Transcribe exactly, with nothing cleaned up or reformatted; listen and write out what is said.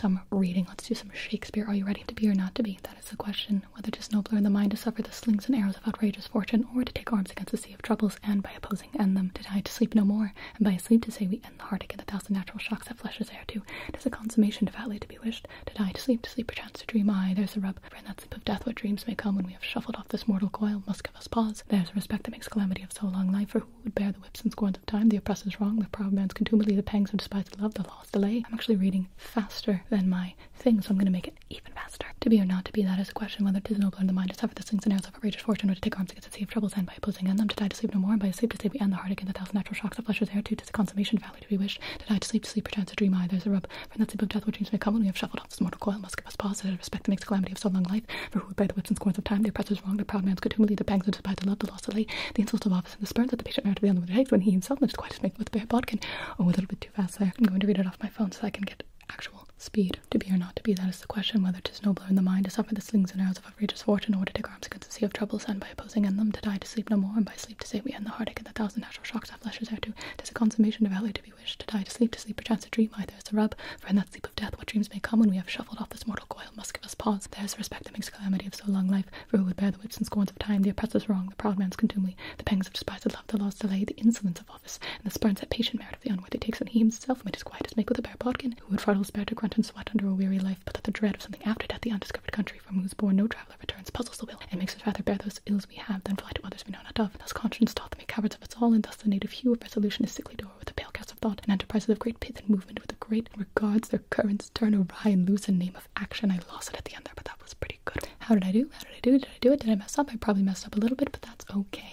some reading. Let's do some Shakespeare. Are you ready to be or not to be? That is the question. Whether to snowblower in the mind, to suffer the slings and arrows of outrageous fortune, or to take arms against the sea of troubles, and by opposing end them, to die, to sleep no more, and by sleep to say we end the heartache and the thousand natural shocks that flesh is heir to. It is a consummation devoutly to be wished, to die, to sleep, to sleep perchance to dream. Aye, there's the rub, for in that sleep of death what dreams may come when we have shuffled off this mortal coil must give us pause. There's the respect that makes calamity of so long life, for who would bear the whips and scorns of time, the oppressor's wrong, the proud man's contumely, the pangs of despised love, the law's delay. I'm actually reading faster than my thing, so I'm going to make it even faster. To be or not to be, that is a question. Whether it is nobler in the mind to suffer the slings and arrows of outrageous fortune, or to take arms against the sea of troubles, and by opposing end them, to die, to sleep no more, and by sleep to say we end the heartache and the thousand natural shocks that flesh is heir to. 'Tis a consummation value to be wished, to die, to sleep, to sleep perchance to dream. Aye, there's a rub, for in that sleep of death what dreams may come when we have shuffled off this mortal coil must give us pause. There's the respect that makes calamity of so long life, for who would bear the whips and scorns of time, the oppressor's wrong, the proud man's contumely, the pangs of despised love, the law's delay, the insults of office, and the spurns that the patient merit of the unlimited haste, when he himself lives quite as make with bare bodkin. Oh, a little bit too fast there. I'm going to read it off my phone so I can get actual speed. To be or not to be, that is the question. Whether 'tis nobler in the mind to suffer the slings and arrows of outrageous fortune, or to take arms against the sea of troubles, and by opposing end them, to die, to sleep no more, and by sleep to say we end the heartache and the thousand natural shocks that flesh is heir to. 'Tis a consummation of value to be wished, to die, to sleep, to sleep perchance to dream. Aye, there's the rub, for in that sleep of death what dreams may come when we have shuffled off this mortal coil must give us pause. There's the respect that makes calamity of so long life, for who would bear the whips and scorns of time, the oppressor's wrong, the proud man's contumely, the pangs of despised love, the law's delay, the insolence of office, and the spurns that patient merit of the unworthy takes, when he himself made his quietest make with a bare bodkin, who would fardel spare to grunt and sweat under a weary life, but that the dread of something after death, the undiscovered country from whose bourn no traveller returns, puzzles the will, and makes us rather bear those ills we have than fly to others we know not of. Thus conscience doth make cowards of us all, and thus the native hue of resolution is sickly o'er with the pale cast of thought, and enterprises of great pith and movement with the great regards their currents turn awry and lose the name of action. I lost it at the end there, but that was pretty good. How did I do? How did I do? Did I do it? Did I mess up? I probably messed up a little bit, but that's okay.